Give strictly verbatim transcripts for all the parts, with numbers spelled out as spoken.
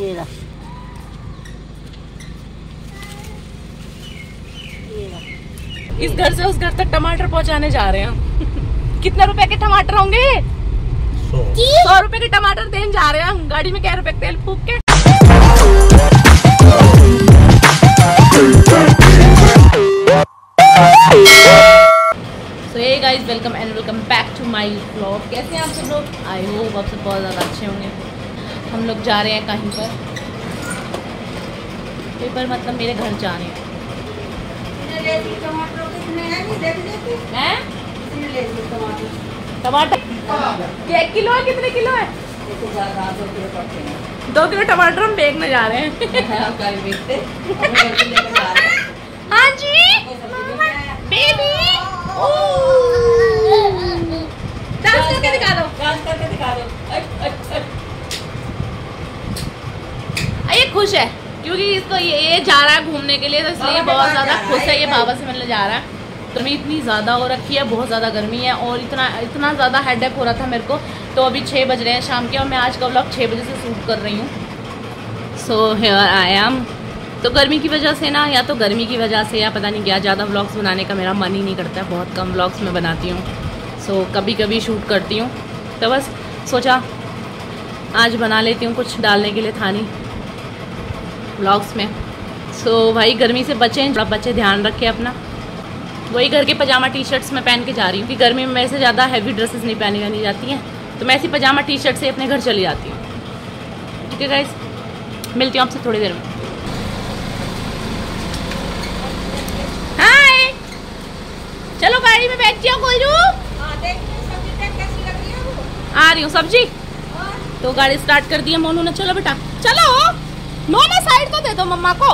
ये रहा। इस घर से उस घर तक टमाटर पहुंचाने जा रहे हैं। कितने रुपए के टमाटर होंगे? सौ रुपए के टमाटर देने जा रहे हैं हम। गाड़ी में क्या रुपए तेल फूक के। Guys welcome and welcome back to my blog. कैसे हैं आप सब लोग? आई होप आप सब बहुत ज़्यादा अच्छे होंगे। हम लोग जा रहे हैं कहीं पर, कहीं पर मतलब मेरे घर जा रहे हैं। टमाटर किलो है? कितने किलो है? दो किलो टमाटर हम बेचने जा रहे हैं। हाँ जी बेबी डांस करके दिखा दो, डांस करके दिखा दो। ये खुश है क्योंकि इसको ये, ये जा रहा है घूमने के लिए, तो इसलिए बहुत ज़्यादा खुश है। ये बाबा से मिलने जा रहा है। गर्मी इतनी ज़्यादा हो रखी है, बहुत ज़्यादा गर्मी है और इतना इतना ज़्यादा हेडेक हो रहा था मेरे को। तो अभी छः बज रहे हैं शाम के और मैं आज का व्लॉग छः बजे से शूट कर रही हूँ। So here I am. तो गर्मी की वजह से ना, या तो गर्मी की वजह से या पता नहीं क्या, ज़्यादा व्लॉग्स बनाने का मेरा मन ही नहीं करता है। बहुत कम व्लॉग्स मैं बनाती हूँ। सो so, कभी कभी शूट करती हूँ, तो बस सोचा आज बना लेती हूँ, कुछ डालने के लिए था नहीं व्लॉग्स में। सो so, भाई गर्मी से बचें, थोड़ा बचे, ध्यान रखें अपना। वही घर के पजामा टी शर्ट्स मैं पहन के जा रही हूँ कि गर्मी में मेरे से ज़्यादा हैवी ड्रेसेस नहीं पहनी जानी जाती हैं, तो मैं ऐसी पजामा टी शर्ट से अपने घर चली जाती हूँ। ठीक है गाइस, मिलती हूँ आपसे थोड़ी देर में। चलो गाड़ी में बैठ जाओ। आ रही हूँ सब्जी। तो गाड़ी स्टार्ट कर दी है मोनू ने। चलो बेटा चलो। नो ना साइड तो दे दो मम्मा को।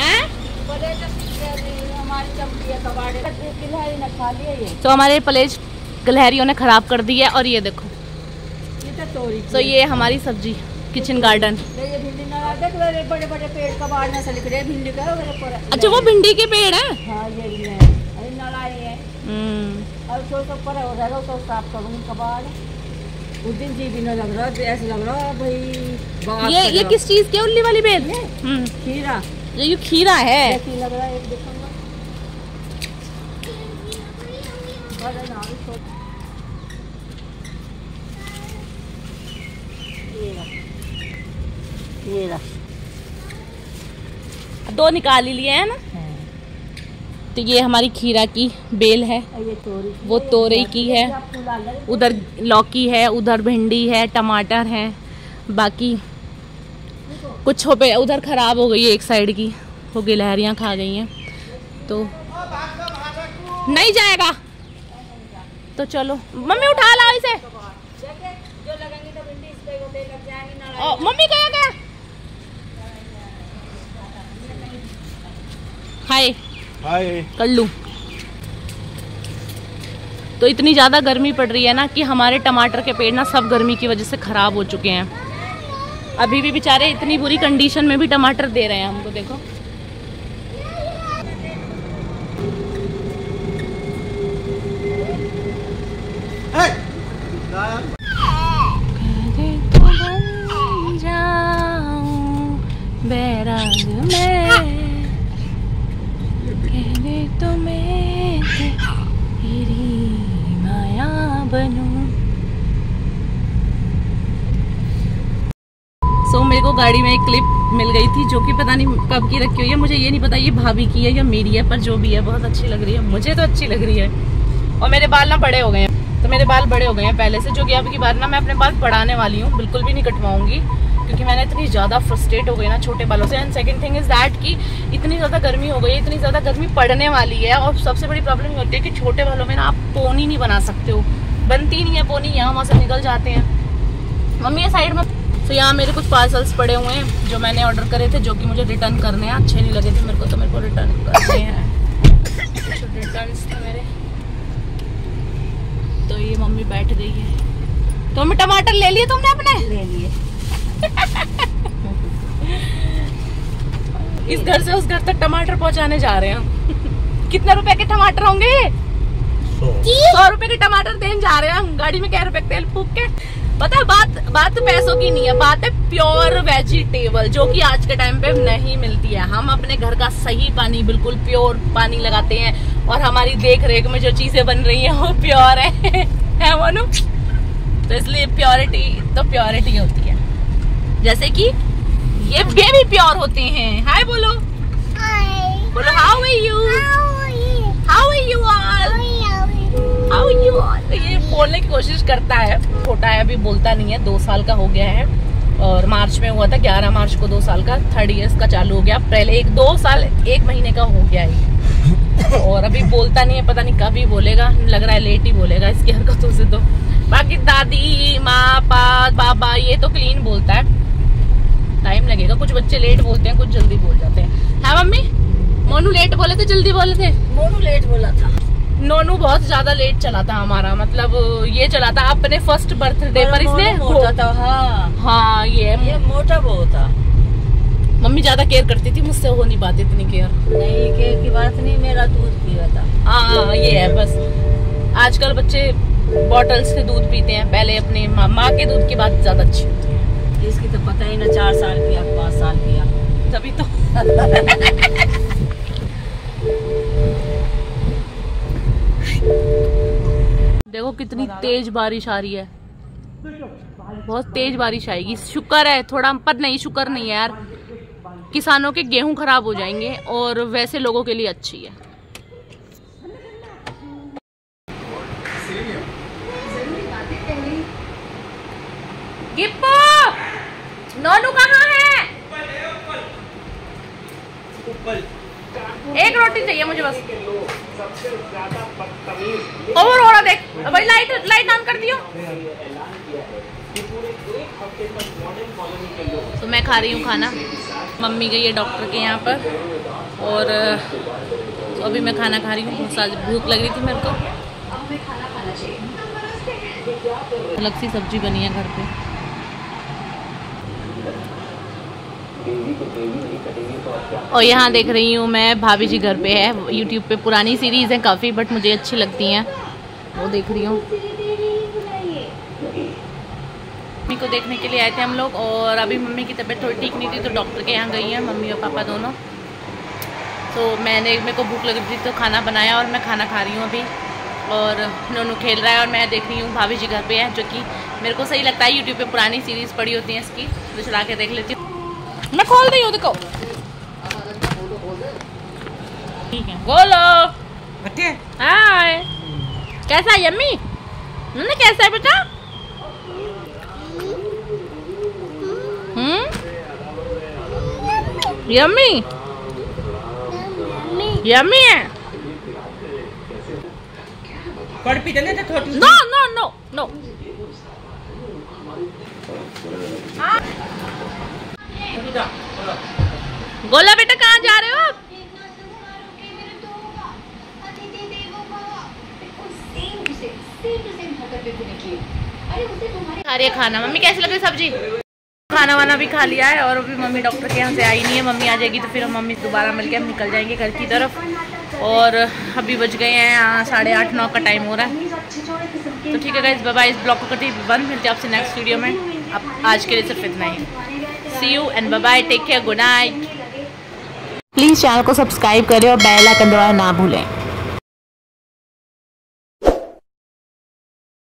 हैं? तो हमारे पलेज गिलहरियों ने खराब कर दी है। और ये देखो, तो ये हमारी सब्जी किचन गार्डन। बड़े बड़े पेड़ का बाढ़ ना सलिक रहे भिंडी का। अच्छा वो भिंडी के पेड़ है? हाँ ये भी है। अरे नलाये हैं। हम्म। अब तो सब पर हो रहा है, तो साफ करूँगी कबाड़। उस दिन जी भी ना लग रहा, ऐसे लग रहा भाई। ये ये किस चीज़ के उल्ली वाली बेल? हम्म। खीरा। ये खीरा है। ऐसे लग रहा है एक देखूँगा। ये दो निकाल ही लिए है ना। तो ये हमारी खीरा की बेल है, वो तोरई की है, उधर लौकी है, उधर भिंडी है, टमाटर है, बाकी कुछ हो पे उधर खराब हो गई है एक साइड की, वो गिलहरियाँ खा गई हैं। तो नहीं जाएगा तो चलो मम्मी उठा लाओ इसे। मम्मी कहाँ गया? हाय हाय कर लूं। तो इतनी ज़्यादा गर्मी पड़ रही है ना कि हमारे टमाटर के पेड़ ना सब गर्मी की वजह से ख़राब हो चुके हैं। अभी भी बेचारे इतनी बुरी कंडीशन में भी टमाटर दे रहे हैं हमको। देखो गाड़ी में एक क्लिप मिल गई थी जो कि पता नहीं कब की रखी हुई है। मुझे ये नहीं पता ये भाभी की है या मेरी है, पर जो भी है बहुत अच्छी लग रही है। मुझे तो अच्छी लग रही है। और मेरे बाल ना बड़े हो गए हैं, तो मेरे बाल बड़े हो गए हैं पहले से, जो कि अब की बार ना मैं अपने बाल बढ़ाने वाली हूँ, बिल्कुल भी नहीं कटवाऊँगी क्योंकि मैंने इतनी ज़्यादा फ्रस्ट्रेट हो गई ना छोटे बालों से। And second thing is that कि इतनी ज़्यादा गर्मी हो गई है, इतनी ज़्यादा गर्मी पड़ने वाली है। और सबसे बड़ी प्रॉब्लम ये होती है कि छोटे बालों में ना आप पोनी नहीं बना सकते हो, बनती नहीं है पोनी, यहाँ वहाँ से निकल जाते हैं। मम्मी ये साइड में। तो यहाँ मेरे कुछ पार्सल्स पड़े हुए हैं जो मैंने ऑर्डर करे थे, जो कि मुझे रिटर्न करने हैं। अच्छे नहीं लगे थे मेरे को, तो मेरे को रिटर्न करने हैं। कुछ रिटर्न्स थे मेरे। तो ये मम्मी बैठ गई है। तो मम्मी टमाटर ले लिए तुमने अपने? ले लिए। इस घर से उस घर तक टमाटर पहुँचाने जा रहे हैं हम। कितने रुपए के टमाटर होंगे? सौ रुपए के टमाटर देने जा रहे हैं हम। गाड़ी में क्या रुपए तेल फूक के। पता है, बात बात पैसों की नहीं है, बात है प्योर वेजिटेबल जो कि आज के टाइम पे नहीं मिलती है। हम अपने घर का सही पानी, बिल्कुल प्योर पानी लगाते हैं और हमारी देख रेख में जो चीजें बन रही हैं वो प्योर है, है बोलो। तो इसलिए प्योरिटी तो प्योरिटी होती है, जैसे कि ये ये भी प्योर होते हैं। हाय बोलो, बोलो how are you, how are you all, how you all. ये बोलने की कोशिश करता है, छोटा है अभी, बोलता नहीं है, दो साल का हो गया है और मार्च में हुआ था, ग्यारह मार्च को दो साल का, थर्ड ईयर का चालू हो गया। पहले एक दो साल एक महीने का हो गया है और अभी बोलता नहीं है, पता नहीं कभी बोलेगा, लग रहा है लेट ही बोलेगा इसकी हरकतों से। तो बाकी दादी माँ पा बाबा ये तो क्लीन बोलता है, टाइम लगेगा। कुछ बच्चे लेट बोलते हैं, कुछ जल्दी बोल जाते हैं। हाँ मम्मी, मोनू लेट बोले थे, जल्दी बोले थे, मोनू लेट बोला था, नोनू बहुत ज्यादा लेट चला था हमारा, मतलब ये चला था अपने फर्स्ट बर्थडे पर, इसने मोटा था। हाँ हाँ, ये ये मोटा बहुत था। मम्मी ज्यादा केयर करती थी, मुझसे हो नहीं पाती इतनी केयर, नहीं केयर की बात नहीं, मेरा दूध पिया था। हाँ ये है बस, आजकल बच्चे बॉटल्स के दूध पीते हैं, पहले अपने माँ के दूध की बात ज्यादा अच्छी होती है। इसकी तो पता ही ना, चार साल पिया, पाँच साल पिया, तभी तो देखो कितनी तेज बारिश आ रही है, बहुत तेज बारिश आएगी। शुक्र है थोड़ा, पर नहीं शुक्र नहीं है यार, किसानों के गेहूं खराब हो जाएंगे और वैसे लोगों के लिए अच्छी है। गिप्पू, नोनू कहाँ है? एक रोटी चाहिए मुझे बस। और और देख भाई, लाइट लाइट ऑन कर दियो। तो मैं खा रही हूँ खाना, मम्मी गई है डॉक्टर के यहाँ पर और तो अभी मैं खाना खा रही हूँ। भूख लग रही थी मेरे को, अलग सी सब्जी बनी है घर पे। और यहाँ देख रही हूँ मैं, भाभी जी घर पे है, यूट्यूब पे पुरानी सीरीज़ हैं काफ़ी, बट मुझे अच्छी लगती हैं, वो देख रही हूँ। मम्मी को देखने के लिए आए थे हम लोग और अभी मम्मी की तबीयत थोड़ी ठीक नहीं थी तो डॉक्टर के यहाँ गई हैं मम्मी और पापा दोनों। तो मैंने मेरे को भूख लग रही थी तो खाना बनाया और मैं खाना खा रही हूँ अभी। और नोनू खेल रहा है और मैं देख रही हूँ भाभी जी घर पर है, जो कि मेरे को सही लगता है। यूट्यूब पर पुरानी सीरीज़ पड़ी होती हैं इसकी, तो चला के देख लेती हूँ। मैं खोल रही हूँ, देखो ठीक है। बोलो हाय, कैसा है यम्मी? मैंने कैसा है बेटा? हम्म, यम्मी यम्मी है। नो नो नो नो, गोला बेटा कहाँ जा रहे हो आप? खा रही है खाना। मम्मी कैसी लग रही सब्जी? खाना वाना भी खा लिया है और अभी मम्मी डॉक्टर के यहाँ से आई नहीं है। मम्मी आ जाएगी तो फिर हम मम्मी दोबारा मिलके हम निकल जाएंगे घर की तरफ। और अभी बज गए हैं साढ़े आठ नौ का टाइम हो रहा है। तो ठीक है गाइस, बाय बाय, इस ब्लॉग को करते हैं बंद, मिलते हैं आपसे नेक्स्ट वीडियो में। अब आज के लिए सिर्फ इतना ही। See you and bye bye, take care, good night। Please channel को सब्सक्राइब करें और बेल आइकन दबाना ना भूलें।